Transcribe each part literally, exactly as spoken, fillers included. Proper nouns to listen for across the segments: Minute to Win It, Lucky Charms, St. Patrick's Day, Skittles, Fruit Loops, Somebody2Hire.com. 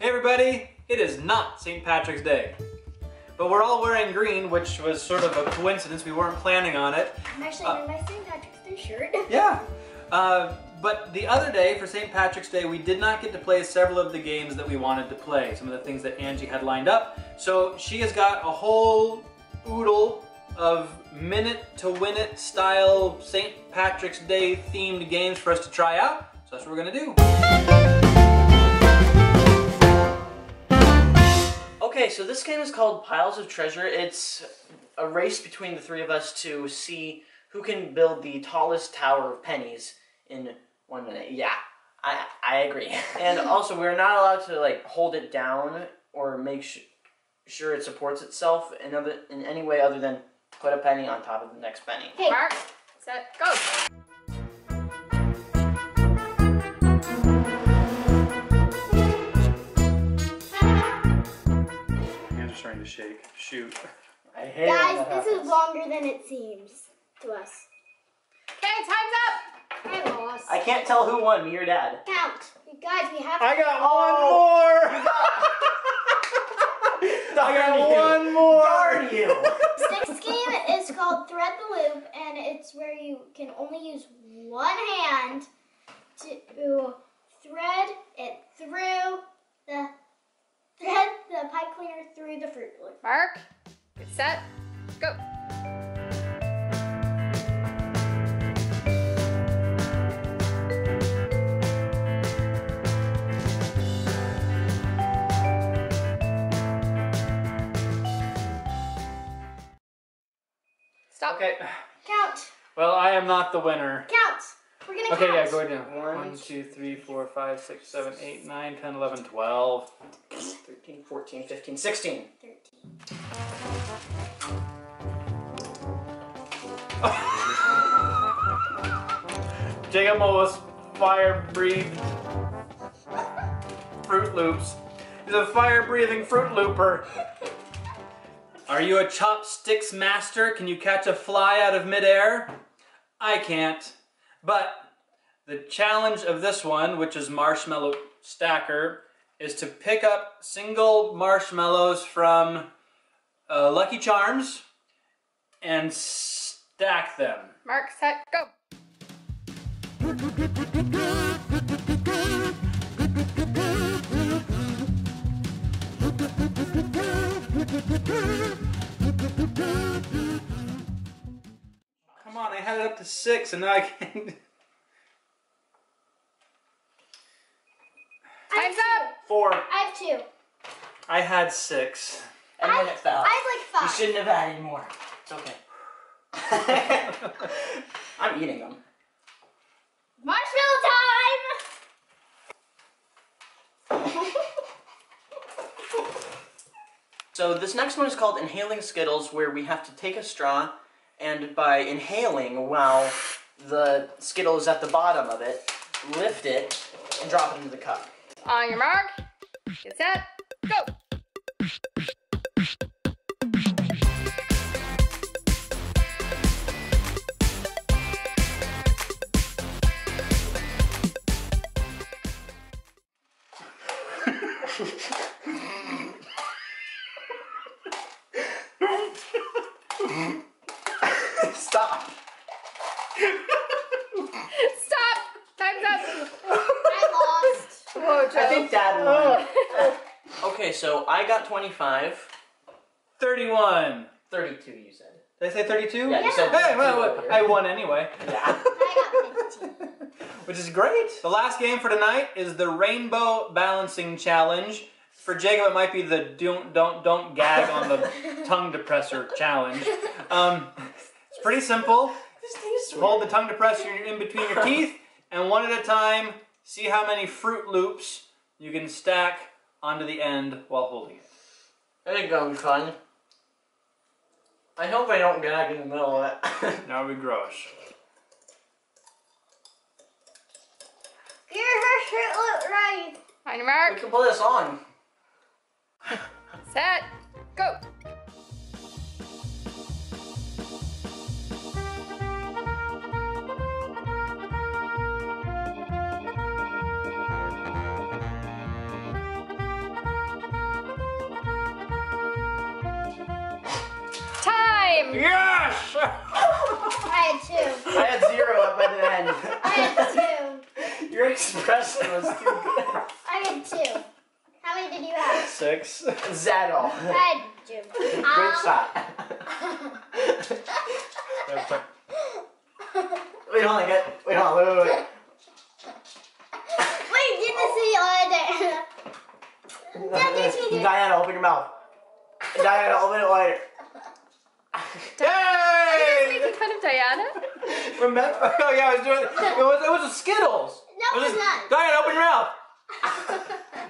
Hey everybody, it is not Saint Patrick's Day, but we're all wearing green, which was sort of a coincidence. We weren't planning on it. I'm actually wearing uh, my Saint Patrick's Day shirt. Yeah, uh, but the other day for Saint Patrick's Day, we did not get to play several of the games that we wanted to play, some of the things that Angie had lined up. So she has got a whole oodle of Minute to Win It style Saint Patrick's Day themed games for us to try out. So that's what we're gonna do. Okay, so this game is called Piles of Treasure. It's a race between the three of us to see who can build the tallest tower of pennies in one minute. Yeah, I, I agree. And also, we're not allowed to like hold it down or make sh sure it supports itself in, other, in any way other than put a penny on top of the next penny. Hey, mark, set, go! My hands are starting to shake. Shoot. I hate it. Guys, this happens. Is longer than it seems to us. Okay, time's up! I lost. I can't tell who won, me or Dad. Count. You guys, we have to... I got oh. one more! I got one more! Darn you! This game is called Thread the Loop, and it's where you can only use one hand to thread it through the thread the pipe cleaner through the Fruit Loop. Mark, get set, go! Stop. Okay. Count. Well, I am not the winner. Count. We're going to okay, count. Okay, yeah, go ahead now. one, two, three, four, five, six, seven, eight, nine, ten, eleven, twelve. thirteen, fourteen, fifteen, sixteen. thirteen. Jacob almost fire-breathed Fruit Loops. He's a fire-breathing Fruit Looper. Are you a chopsticks master? Can you catch a fly out of midair? I can't. But the challenge of this one, which is Marshmallow Stacker, is to pick up single marshmallows from uh, Lucky Charms and stack them. Mark, set, go. Come on, I had it up to six and now I can't. Time's up! Four. I have two. I had six. And I, then it fell. I had like five. You shouldn't have had any more. It's okay. I'm eating them. Marshmallow time! So this next one is called Inhaling Skittles, where we have to take a straw, and by inhaling while the Skittle is at the bottom of it, lift it and drop it into the cup. On your mark, get set, go! Stop! Stop! Time's up! I lost! Whoa, Joe. I think Dad won. Oh. Okay, so I got twenty-five. thirty-one. thirty-two, you said. Did I say thirty-two? Yeah, you yeah. said thirty-two. Hey, well, I won anyway. Yeah. I got fifteen. Which is great. The last game for tonight is the Rainbow Balancing Challenge. For Jacob, it might be the don't, don't, don't gag on the tongue depressor challenge. Um... Pretty simple. This tastes weird. Hold the tongue depressor in between your teeth, and one at a time, see how many Fruit Loops you can stack onto the end while holding it. There you go, fun. I hope I don't gag in the middle of it. That would be gross. Get her Fruit Loop right. On your mark. We can pull this on. Set. Go. same. Yes! I had two. I had zero up by the end. I had two. Your expression was too good. I had two. How many did you have? Six. Zettel. I had two. Good um, shot. Wait, hold on, wait, hold on, wait, wait, wait. Wait, get the city order. Diana, open your mouth. Diana, open it wider. Hey! Are you making fun of Diana? Remember? Oh yeah, I was doing it. It was, it was a Skittles. No, it was, it was not. Diana, open your mouth.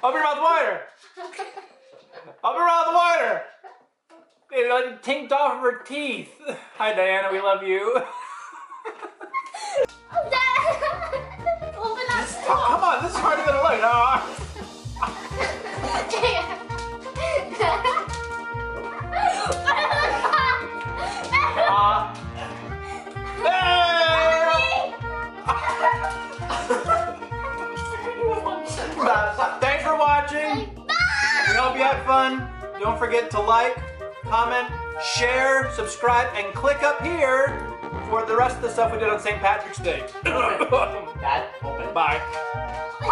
Open your mouth wider. Open your mouth wider. It like tinked off of her teeth. Hi, Diana. We love you. Open up. Oh, come on, this is harder than it looks. Oh. Uh, hey! Thanks for watching. Bye. We hope you had fun. Don't forget to like, comment, share, subscribe, and click up here for the rest of the stuff we did on Saint Patrick's Day. That's open. Bye.